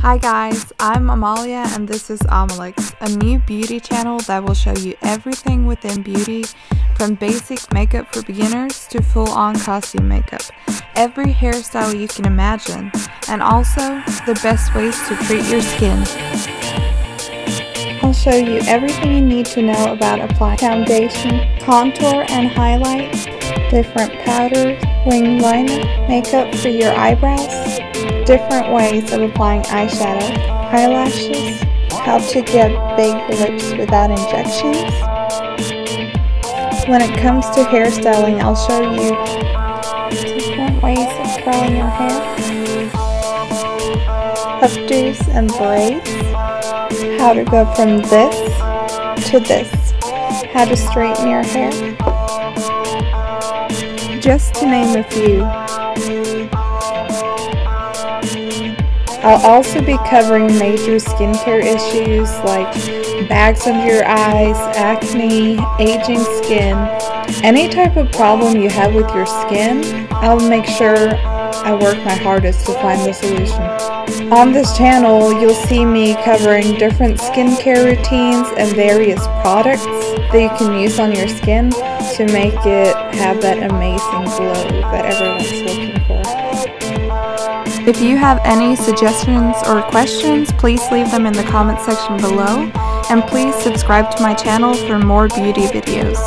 Hi guys, I'm Amalia and this is Amalix, a new beauty channel that will show you everything within beauty, from basic makeup for beginners to full-on costume makeup, every hairstyle you can imagine, and also the best ways to treat your skin. I'll show you everything you need to know about applying foundation, contour and highlight, different powders, wing liner, makeup for your eyebrows, different ways of applying eyeshadow, eyelashes, how to get big lips without injections. When it comes to hairstyling, I'll show you different ways of curling your hair, updos and braids, how to go from this to this, how to straighten your hair, just to name a few. I'll also be covering major skincare issues like bags under your eyes, acne, aging skin, any type of problem you have with your skin. I'll make sure I work my hardest to find the solution. On this channel, you'll see me covering different skincare routines and various products that you can use on your skin to make it have that amazing glow that everyone's looking for. If you have any suggestions or questions, please leave them in the comment section below, and please subscribe to my channel for more beauty videos.